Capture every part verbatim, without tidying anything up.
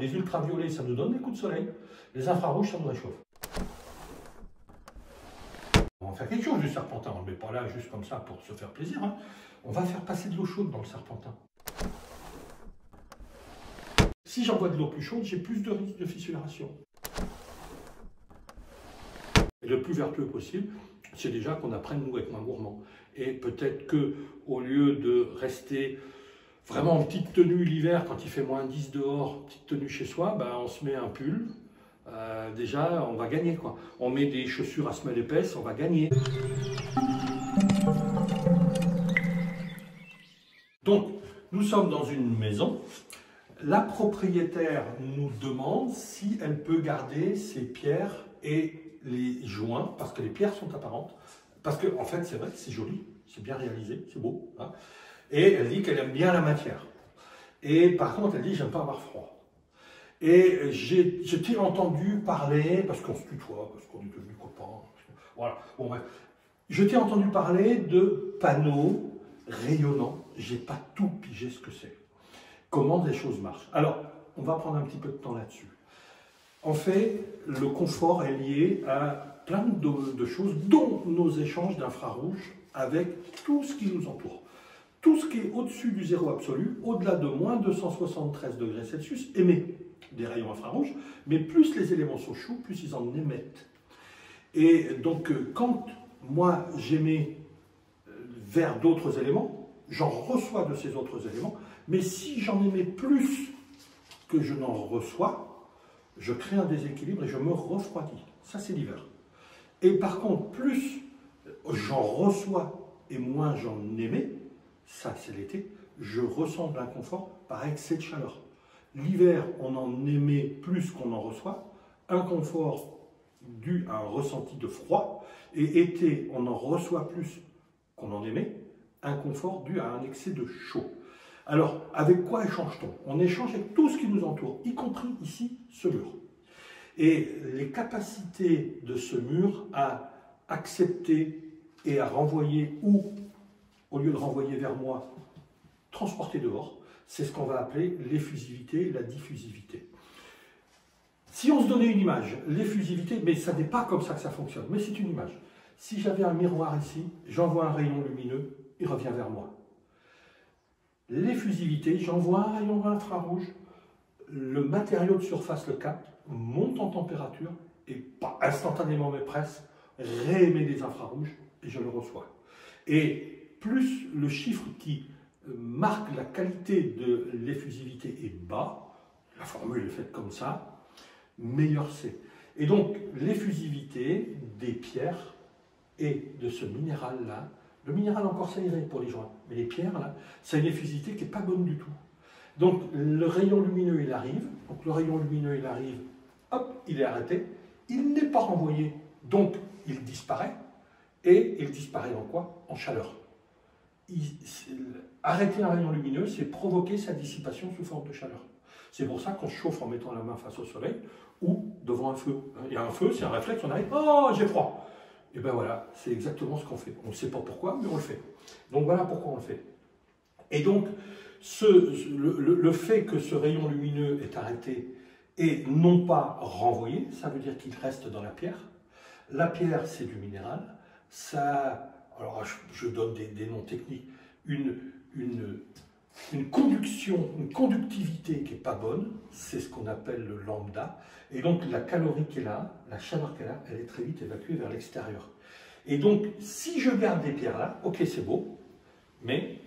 Les ultraviolets, ça nous donne des coups de soleil. Les infrarouges, ça nous réchauffe. On va faire quelque chose du serpentin. On ne le met pas là juste comme ça pour se faire plaisir. Hein. On va faire passer de l'eau chaude dans le serpentin. Si j'envoie de l'eau plus chaude, j'ai plus de risque de fissuration. Et le plus vertueux possible, c'est déjà qu'on apprenne nous à être moins gourmand. Et peut-être qu'au lieu de rester vraiment en petite tenue l'hiver, quand il fait moins dix dehors, petite tenue chez soi, ben on se met un pull. Euh, déjà, on va gagner, quoi. On met des chaussures à semelle épaisse, on va gagner. Donc, nous sommes dans une maison. La propriétaire nous demande si elle peut garder ses pierres et les joints, parce que les pierres sont apparentes. Parce que, en fait, c'est vrai que c'est joli, c'est bien réalisé, c'est beau. Hein. Et elle dit qu'elle aime bien la matière. Et par contre, elle dit « j'aime pas avoir froid ». Et j'ai-t-il entendu parler, parce qu'on se tutoie, parce qu'on est devenus copains, voilà, bon bref. Je t'ai entendu parler de panneaux rayonnants. J'ai pas tout pigé ce que c'est. Comment les choses marchent. Alors, on va prendre un petit peu de temps là-dessus. En fait, le confort est lié à plein de, de choses, dont nos échanges d'infrarouges avec tout ce qui nous entoure. Tout ce qui est au-dessus du zéro absolu, au-delà de moins deux cent soixante-treize degrés Celsius, émet des rayons infrarouges, mais plus les éléments sont chauds, plus ils en émettent. Et donc, quand moi j'émets vers d'autres éléments, j'en reçois de ces autres éléments, mais si j'en émets plus que je n'en reçois, je crée un déséquilibre et je me refroidis. Ça, c'est l'hiver. Et par contre, plus j'en reçois et moins j'en émets, ça, c'est l'été, je ressens de l'inconfort par excès de chaleur. L'hiver, on en émet plus qu'on en reçoit, inconfort dû à un ressenti de froid, et été, on en reçoit plus qu'on en émet, inconfort dû à un excès de chaud. Alors, avec quoi échange-t-on? On échange avec tout ce qui nous entoure, y compris ici, ce mur. Et les capacités de ce mur à accepter et à renvoyer ou au lieu de renvoyer vers moi, transporter dehors, c'est ce qu'on va appeler l'effusivité, la diffusivité. Si on se donnait une image, l'effusivité, mais ça n'est pas comme ça que ça fonctionne, mais c'est une image. Si j'avais un miroir ici, j'envoie un rayon lumineux, il revient vers moi. L'effusivité, j'envoie un rayon infrarouge, le matériau de surface le capte, monte en température, et pas instantanément mais presque, réémet des infrarouges, et je le reçois. Et plus le chiffre qui marque la qualité de l'effusivité est bas, la formule est faite comme ça, meilleur c'est. Et donc l'effusivité des pierres et de ce minéral-là, le minéral encore ça irait pour les joints, mais les pierres là, c'est une effusivité qui n'est pas bonne du tout. Donc le rayon lumineux il arrive, donc le rayon lumineux il arrive, hop, il est arrêté, il n'est pas renvoyé, donc il disparaît, et il disparaît en quoi? En chaleur. Arrêter un rayon lumineux, c'est provoquer sa dissipation sous forme de chaleur. C'est pour ça qu'on se chauffe en mettant la main face au soleil ou devant un feu. Il y a un feu, c'est un réflexe, on arrive, oh j'ai froid. Et bien voilà, c'est exactement ce qu'on fait. On ne sait pas pourquoi, mais on le fait. Donc voilà pourquoi on le fait. Et donc, ce, le, le, le fait que ce rayon lumineux est arrêté et non pas renvoyé, ça veut dire qu'il reste dans la pierre. La pierre, c'est du minéral. Ça... Alors, je donne des, des noms techniques, une, une, une conduction, une conductivité qui n'est pas bonne, c'est ce qu'on appelle le lambda, et donc la calorie qui est là, la chaleur qui est là, elle est très vite évacuée vers l'extérieur. Et donc, si je garde des pierres là, ok, c'est beau, mais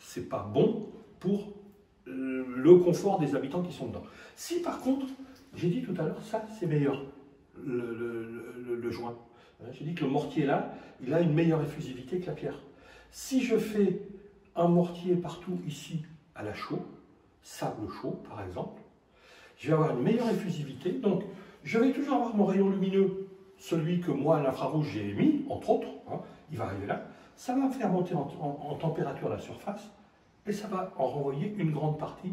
ce n'est pas bon pour le confort des habitants qui sont dedans. Si par contre, j'ai dit tout à l'heure, ça c'est meilleur, le, le, le, le joint. J'ai dit que le mortier là, il a une meilleure effusivité que la pierre. Si je fais un mortier partout ici à la chaux, sable chaud par exemple, je vais avoir une meilleure effusivité. Donc je vais toujours avoir mon rayon lumineux, celui que moi à l'infrarouge j'ai émis, entre autres, hein, il va arriver là, ça va me faire monter en, en, en température la surface et ça va en renvoyer une grande partie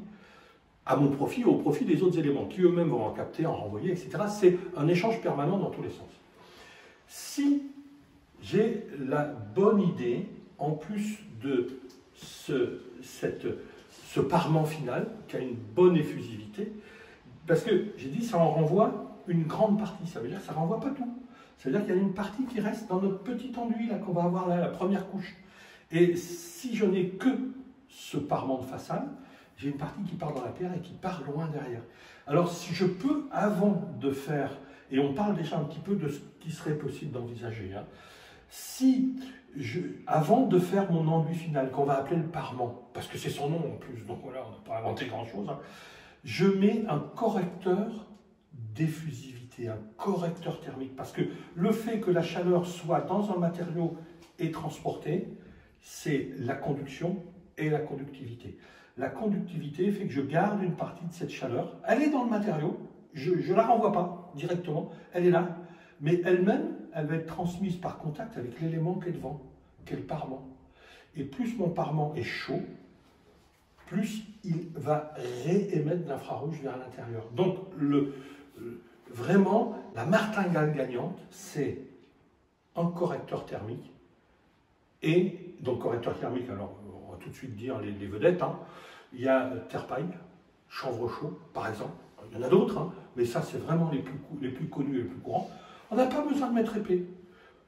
à mon profit, au profit des autres éléments qui eux-mêmes vont en capter, en renvoyer, et cetera. C'est un échange permanent dans tous les sens. Si j'ai la bonne idée, en plus de ce, cette, ce parement final, qui a une bonne effusivité, Parce que, j'ai dit, ça en renvoie une grande partie. Ça veut dire que ça ne renvoie pas tout. Ça veut dire qu'il y a une partie qui reste dans notre petit enduit là qu'on va avoir là, la première couche. Et si je n'ai que ce parement de façade, j'ai une partie qui part dans la pierre et qui part loin derrière. Alors, si je peux, avant de faire, et on parle déjà un petit peu de ce qui serait possible d'envisager, hein, si, je, avant de faire mon enduit final, qu'on va appeler le parement, parce que c'est son nom en plus, donc voilà, on n'a pas inventé grand-chose, hein, je mets un correcteur d'effusivité, un correcteur thermique, parce que le fait que la chaleur soit dans un matériau et transportée, c'est la conduction et la conductivité. La conductivité fait que je garde une partie de cette chaleur. Elle est dans le matériau, je ne la renvoie pas directement, elle est là, mais elle-même, elle va être transmise par contact avec l'élément qui est devant, qui est le parement. Et plus mon parement est chaud, plus il va réémettre l'infrarouge vers l'intérieur. Donc, le, le, vraiment, la martingale gagnante, c'est un correcteur thermique. Et, donc, correcteur thermique, alors, on va tout de suite dire les, les vedettes, hein. Il y a terre-paille, chanvre chaud, par exemple. Il y en a d'autres, hein, mais ça, c'est vraiment les plus, les plus connus et les plus courants. On n'a pas besoin de mettre épais.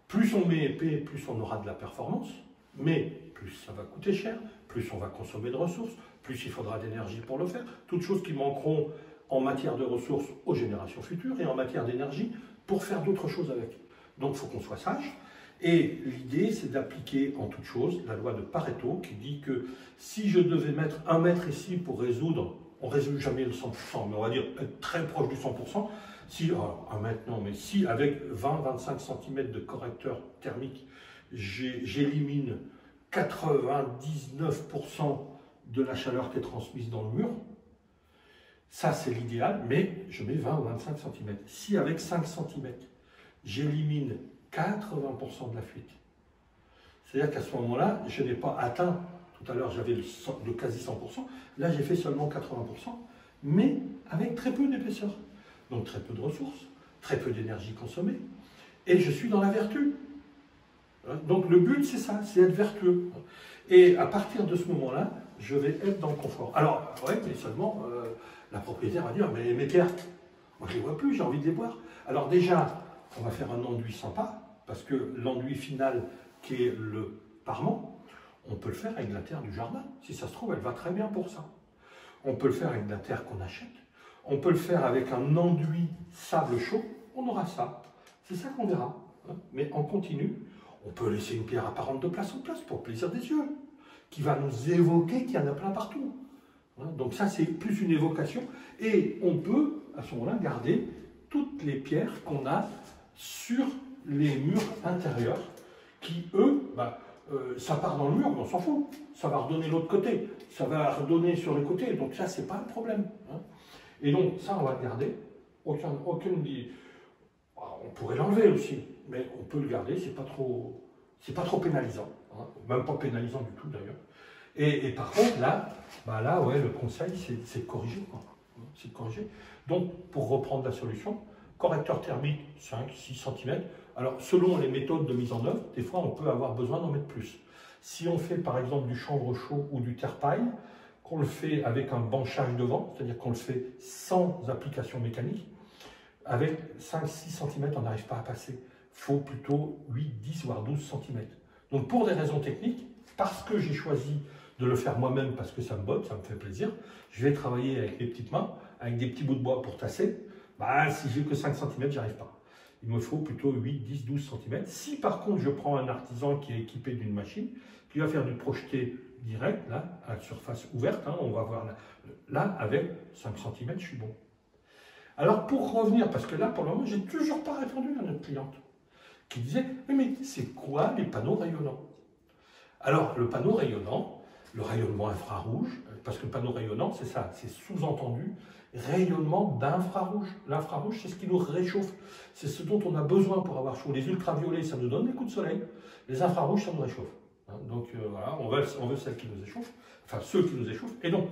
Plus on met épais, plus on aura de la performance, mais plus ça va coûter cher, plus on va consommer de ressources, plus il faudra d'énergie pour le faire. Toutes choses qui manqueront en matière de ressources aux générations futures et en matière d'énergie pour faire d'autres choses avec. Donc, il faut qu'on soit sage. Et l'idée, c'est d'appliquer en toute chose la loi de Pareto qui dit que si je devais mettre un mètre ici pour résoudre, on ne résout jamais le cent pour cent, mais on va dire être très proche du cent pour cent, si, alors, un mètre non, mais si avec vingt à vingt-cinq centimètres de correcteur thermique, j'élimine quatre-vingt-dix-neuf pour cent de la chaleur qui est transmise dans le mur, ça c'est l'idéal, mais je mets vingt ou vingt-cinq centimètres. Si avec cinq centimètres, j'élimine quatre-vingts pour cent de la fuite, c'est-à-dire qu'à ce moment-là, je n'ai pas atteint, tout à l'heure j'avais le, le quasi cent pour cent, là j'ai fait seulement quatre-vingts pour cent, mais avec très peu d'épaisseur, donc très peu de ressources, très peu d'énergie consommée, et je suis dans la vertu. Donc le but c'est ça, c'est être vertueux. Et à partir de ce moment-là, je vais être dans le confort. Alors, oui, mais seulement, euh, la propriétaire va dire, mais mes pierres, moi je les vois plus, j'ai envie de les boire. Alors déjà, on va faire un enduit sympa, parce que l'enduit final qui est le parement, on peut le faire avec la terre du jardin. Si ça se trouve, elle va très bien pour ça. On peut le faire avec de la terre qu'on achète. On peut le faire avec un enduit sable chaud. On aura ça. C'est ça qu'on verra. Mais en continu, on peut laisser une pierre apparente de place en place pour le plaisir des yeux, qui va nous évoquer qu'il y en a plein partout. Donc ça, c'est plus une évocation. Et on peut, à ce moment-là, garder toutes les pierres qu'on a sur les murs intérieurs, qui, eux, bah, euh, ça part dans le mur, mais on s'en fout. Ça va redonner l'autre côté, ça va redonner sur le côté, donc ça, c'est pas un problème. Hein. Et donc, ça, on va le garder. Aucun, aucun dit... On pourrait l'enlever aussi, mais on peut le garder, c'est pas trop, c'est pas trop pénalisant. Hein. Même pas pénalisant du tout, d'ailleurs. Et, et par contre, là, bah là ouais, le conseil, c'est de corriger. C'est de corriger. Donc, pour reprendre la solution, correcteur thermique, cinq à six centimètres. Alors, selon les méthodes de mise en œuvre, des fois, on peut avoir besoin d'en mettre plus. Si on fait, par exemple, du chanvre chaud ou du terre-paille, qu'on le fait avec un banchage devant, c'est-à-dire qu'on le fait sans application mécanique, avec cinq à six centimètres, on n'arrive pas à passer. Il faut plutôt huit, dix, voire douze centimètres. Donc, pour des raisons techniques, parce que j'ai choisi de le faire moi-même, parce que ça me botte, ça me fait plaisir, je vais travailler avec les petites mains, avec des petits bouts de bois pour tasser. Bah, si j'ai que cinq centimètres, j'arrive pas. Il me faut plutôt huit, dix, douze centimètres. Si par contre, je prends un artisan qui est équipé d'une machine, qui va faire du projeté direct, là, à la surface ouverte, hein, on va voir là, là, avec cinq centimètres, je suis bon. Alors, pour revenir, parce que là, pour le moment, j'ai toujours pas répondu à notre cliente, qui disait, mais, mais c'est quoi les panneaux rayonnants? Alors, le panneau rayonnant, le rayonnement infrarouge, parce que le panneau rayonnant, c'est ça, c'est sous-entendu, rayonnement d'infrarouge. L'infrarouge, c'est ce qui nous réchauffe. C'est ce dont on a besoin pour avoir chaud. Les ultraviolets, ça nous donne des coups de soleil. Les infrarouges, ça nous réchauffe. Donc, euh, voilà, on veut, on veut celles qui nous échauffent, enfin, ceux qui nous échauffent. Et donc,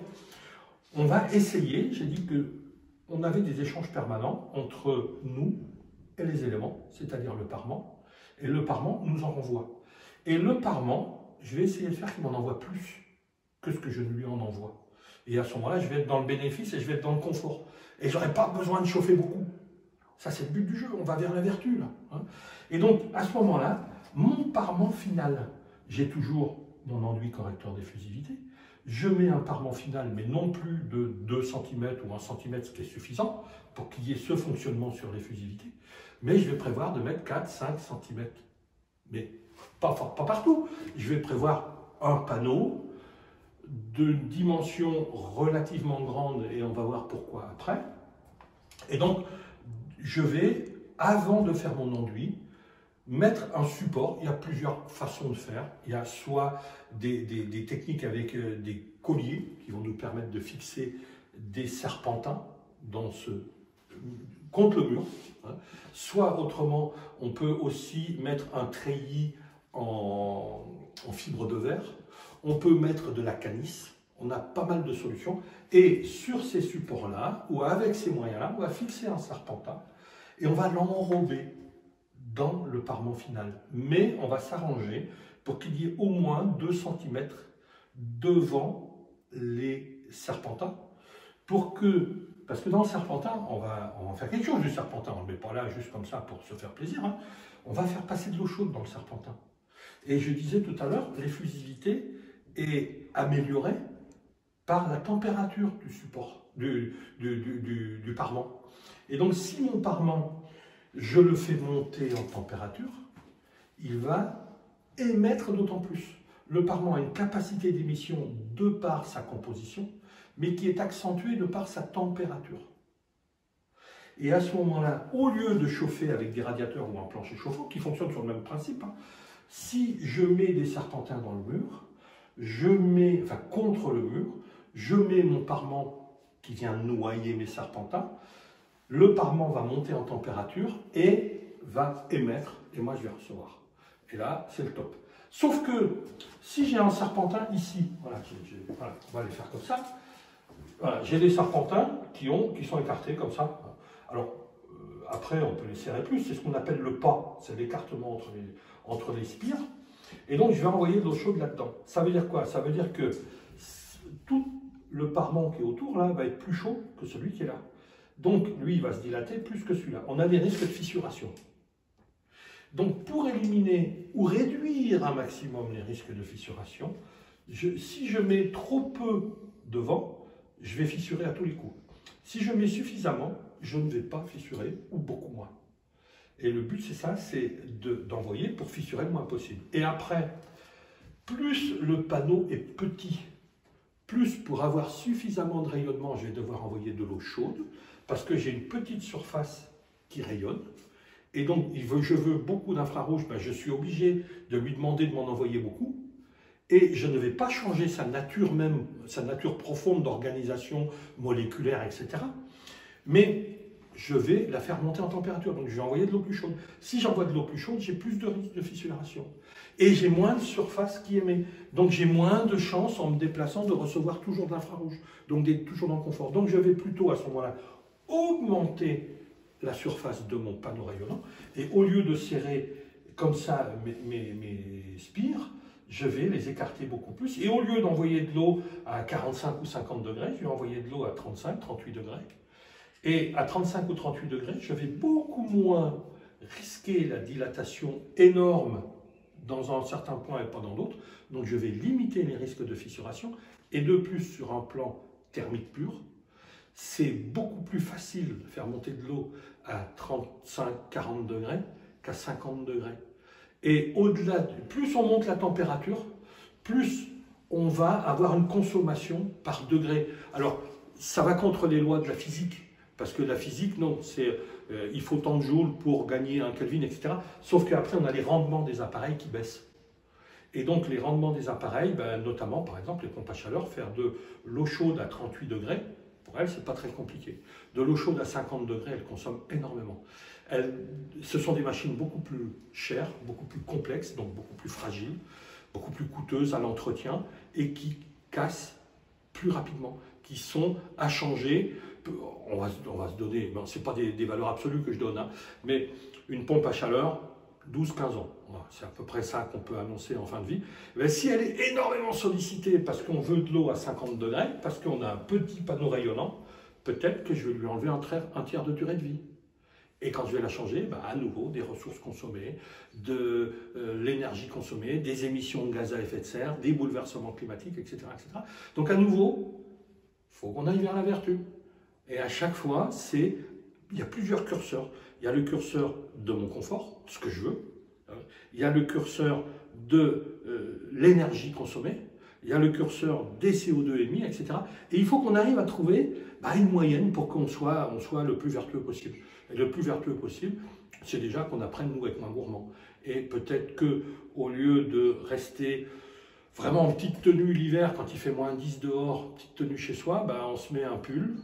on va essayer, j'ai dit qu'on avait des échanges permanents entre nous et les éléments, c'est-à-dire le parement. Et le parement nous en renvoie. Et le parement, je vais essayer de faire qu'il m'en envoie plus que ce que je lui en envoie. Et à ce moment-là, je vais être dans le bénéfice et je vais être dans le confort. et j'aurais pas besoin de chauffer beaucoup. Ça, c'est le but du jeu, on va vers la vertu, là. Hein. Et donc, à ce moment-là, mon parement final, j'ai toujours mon enduit correcteur d'effusivité, je mets un parement final, mais non plus de deux centimètres ou un centimètre, ce qui est suffisant pour qu'il y ait ce fonctionnement sur l'effusivité, mais je vais prévoir de mettre quatre à cinq centimètres. Mais pas, pas partout. Je vais prévoir un panneau de dimension relativement grande, et on va voir pourquoi après. Et donc, je vais, avant de faire mon enduit, mettre un support. Il y a plusieurs façons de faire. Il y a soit des, des, des techniques avec des colliers qui vont nous permettre de fixer des serpentins dans ce, contre le mur, hein. Soit autrement, on peut aussi mettre un treillis en, en fibre de verre. On peut mettre de la canisse. On a pas mal de solutions. Et sur ces supports-là, ou avec ces moyens-là, on va fixer un serpentin et on va l'enrober dans le parement final. Mais on va s'arranger pour qu'il y ait au moins deux centimètres devant les serpentins, pour que, parce que dans le serpentin, on va, on va faire quelque chose du serpentin, on ne le met pas là juste comme ça pour se faire plaisir, hein. On va faire passer de l'eau chaude dans le serpentin. Et je disais tout à l'heure, l'effusivité est améliorée par la température du support, du, du, du, du, du parement. Et donc si mon parement, je le fais monter en température, il va émettre d'autant plus. Le parement a une capacité d'émission de par sa composition, mais qui est accentuée de par sa température. Et à ce moment-là, au lieu de chauffer avec des radiateurs ou un plancher chauffant, qui fonctionne sur le même principe, hein, si je mets des serpentins dans le mur, je mets, enfin contre le mur, je mets mon parement qui vient noyer mes serpentins. Le parement va monter en température et va émettre, et moi je vais recevoir. Et là, c'est le top. Sauf que, si j'ai un serpentin ici, voilà, j'ai, j'ai, voilà, on va les faire comme ça, voilà, j'ai des serpentins qui, ont, qui sont écartés comme ça. Alors, euh, après, on peut les serrer plus, c'est ce qu'on appelle le pas, c'est l'écartement entre les, entre les spires. Et donc, je vais envoyer de l'eau chaude là-dedans. Ça veut dire quoi? Ça veut dire que tout le parement qui est autour, là, va être plus chaud que celui qui est là. Donc, lui, il va se dilater plus que celui-là. On a des risques de fissuration. Donc, pour éliminer ou réduire un maximum les risques de fissuration, je, si je mets trop peu devant, je vais fissurer à tous les coups. Si je mets suffisamment, je ne vais pas fissurer, ou beaucoup moins. Et le but, c'est ça, c'est de, d'envoyer pour fissurer le moins possible. Et après, plus le panneau est petit, plus pour avoir suffisamment de rayonnement, je vais devoir envoyer de l'eau chaude, parce que j'ai une petite surface qui rayonne, et donc je veux beaucoup d'infrarouge, ben je suis obligé de lui demander de m'en envoyer beaucoup, et je ne vais pas changer sa nature même, sa nature profonde d'organisation moléculaire, et cetera. Mais je vais la faire monter en température, donc je vais envoyer de l'eau plus chaude. Si j'envoie de l'eau plus chaude, j'ai plus de risque de fissuration, et j'ai moins de surface qui émet, donc j'ai moins de chance en me déplaçant de recevoir toujours de l'infrarouge, donc d'être toujours dans le confort. Donc je vais plutôt à ce moment-là augmenter la surface de mon panneau rayonnant, et au lieu de serrer comme ça mes, mes, mes spires, je vais les écarter beaucoup plus, et au lieu d'envoyer de l'eau à quarante-cinq ou cinquante degrés, je vais envoyer de l'eau à trente-cinq, trente-huit degrés, et à trente-cinq ou trente-huit degrés, je vais beaucoup moins risquer la dilatation énorme dans un certain point et pas dans d'autres, donc je vais limiter les risques de fissuration, et de plus sur un plan thermique pur, c'est beaucoup plus facile de faire monter de l'eau à trente-cinq, quarante degrés qu'à cinquante degrés. Et au-delà, plus on monte la température, plus on va avoir une consommation par degré. Alors, ça va contre les lois de la physique, parce que la physique, non, c'est euh, il faut tant de joules pour gagner un Kelvin, et cetera. Sauf qu'après, on a les rendements des appareils qui baissent. Et donc, les rendements des appareils, ben, notamment, par exemple, les pompes à chaleur, faire de l'eau chaude à trente-huit degrés, pour elle, c'est pas très compliqué. De l'eau chaude à cinquante degrés, elle consomme énormément. Elle, ce sont des machines beaucoup plus chères, beaucoup plus complexes, donc beaucoup plus fragiles, beaucoup plus coûteuses à l'entretien et qui cassent plus rapidement, qui sont à changer. On va, on va se donner, ce n'est pas des, des valeurs absolues que je donne, hein, mais une pompe à chaleur, douze à quinze ans. C'est à peu près ça qu'on peut annoncer en fin de vie. Bien, si elle est énormément sollicitée parce qu'on veut de l'eau à cinquante degrés, parce qu'on a un petit panneau rayonnant, peut-être que je vais lui enlever un, un tiers de durée de vie. Et quand je vais la changer, bah à nouveau, des ressources consommées, de euh, l'énergie consommée, des émissions de gaz à effet de serre, des bouleversements climatiques, et cetera et cetera. Donc à nouveau, il faut qu'on aille vers la vertu. Et à chaque fois, c'est, il y a plusieurs curseurs. Il y a le curseur de mon confort, ce que je veux. Il y a le curseur de euh, l'énergie consommée. Il y a le curseur des C O deux émis, et cetera. Et il faut qu'on arrive à trouver bah, une moyenne pour qu'on soit, on soit le plus vertueux possible. Et le plus vertueux possible, c'est déjà qu'on apprenne nous à être moins gourmands. Et peut-être qu'au lieu de rester vraiment en petite tenue l'hiver, quand il fait moins dix dehors, petite tenue chez soi, bah, on se met un pull.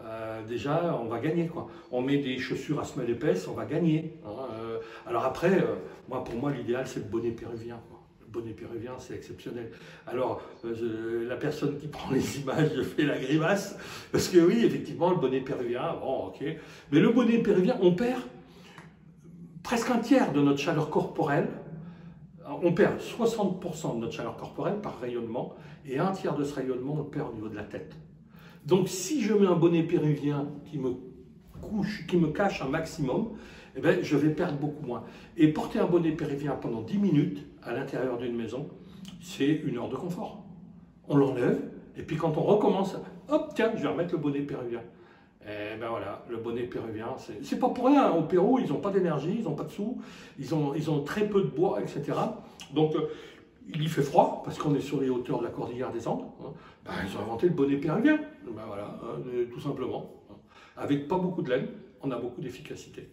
Euh, déjà, on va gagner, quoi. On met des chaussures à semelle épaisse, on va gagner. Hein. Euh, alors après, euh, moi, pour moi, l'idéal, c'est le bonnet péruvien, quoi. Bonnet péruvien, c'est exceptionnel. Alors, euh, la personne qui prend les images, je fais la grimace, parce que oui, effectivement, le bonnet péruvien, bon, ok. Mais le bonnet péruvien, on perd presque un tiers de notre chaleur corporelle. On perd soixante pour cent de notre chaleur corporelle par rayonnement, et un tiers de ce rayonnement, on le perd au niveau de la tête. Donc, si je mets un bonnet péruvien qui me couche, qui me cache un maximum, eh bien, je vais perdre beaucoup moins. Et porter un bonnet péruvien pendant dix minutes à l'intérieur d'une maison, c'est une heure de confort. On l'enlève, et puis quand on recommence, hop, tiens, je vais remettre le bonnet péruvien. Eh bien voilà, le bonnet péruvien, c'est pas pour rien. Au Pérou, ils n'ont pas d'énergie, ils n'ont pas de sous, ils ont, ils ont très peu de bois, et cetera. Donc, il y fait froid, parce qu'on est sur les hauteurs de la cordillère des Andes. Ben, ils ont inventé le bonnet péruvien, ben, voilà, tout simplement. Avec pas beaucoup de laine, on a beaucoup d'efficacité.